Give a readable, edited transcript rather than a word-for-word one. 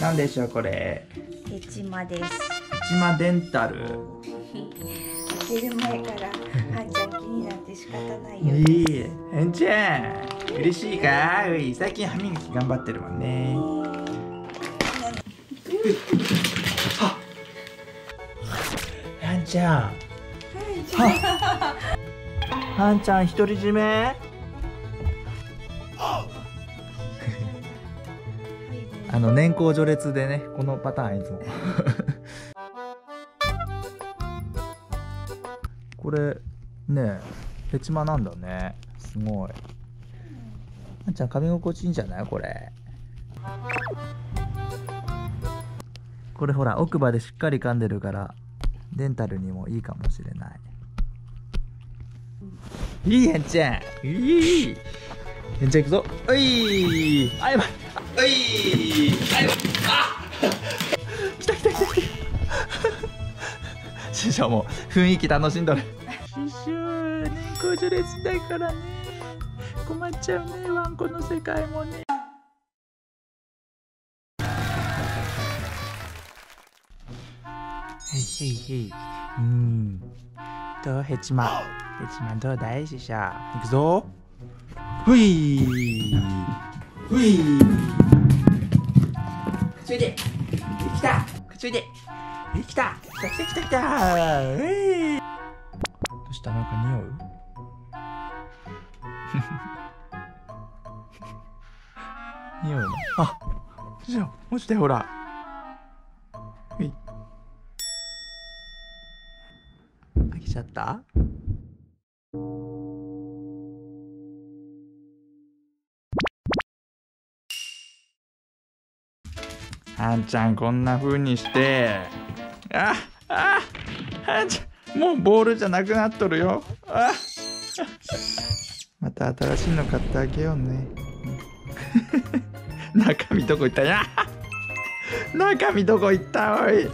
なんでしょうこれ。ヘチマです。ヘチマデンタル。出る前からはんちゃん気になって仕方ないよ。いい。はんちゃん嬉しいかい。最近歯磨き頑張ってるもんね。はんちゃん。はんちゃん独り占め。年功序列でね、このパターンいつもこれねヘチマなんだね。すごい。あんちゃん噛み心地いいんじゃないこれ。これほら奥歯でしっかり噛んでるからデンタルにもいいかもしれない。いいへんちゃん。いいへんちゃんいくぞ。おいあやばい。おいあ来た来た来た来た師匠も雰囲気楽しんどる師匠年功序列だからね困っちゃうねワンコの世界もね。へいへいへい。どうヘチマヘチマどうだい師匠。いくぞ。ふいふいできた口できたきたきたきた。どうしたなんか匂う匂うの。あじゃあ落ちてほら開けちゃった。はんちゃんこんな風にしてはんちゃんもうボールじゃなくなっとるよ。また新しいの買ってあげようね中身どこ行ったや中身どこ行ったおい。